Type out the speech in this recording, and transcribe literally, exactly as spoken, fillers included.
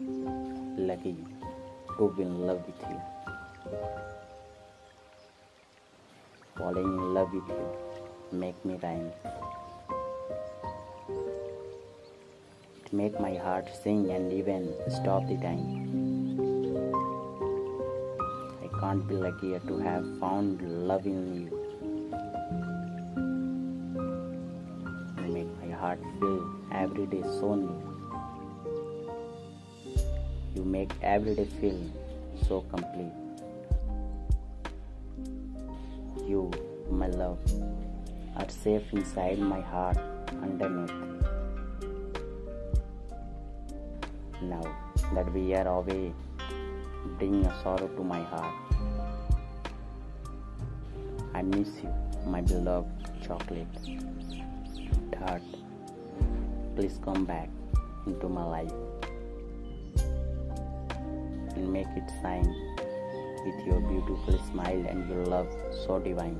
lucky to be in love with you, falling in love with you, make me rhyme. It make my heart sing and even stop the time. I can't be luckier to have found love in you. You make my heart feel every day so new. You make every day feel so complete. You, my love, are safe inside my heart, underneath. Now that we are away, bring a sorrow to my heart. I miss you, my beloved chocolate heart. Please come back into my life and make it shine with your beautiful smile and your love so divine.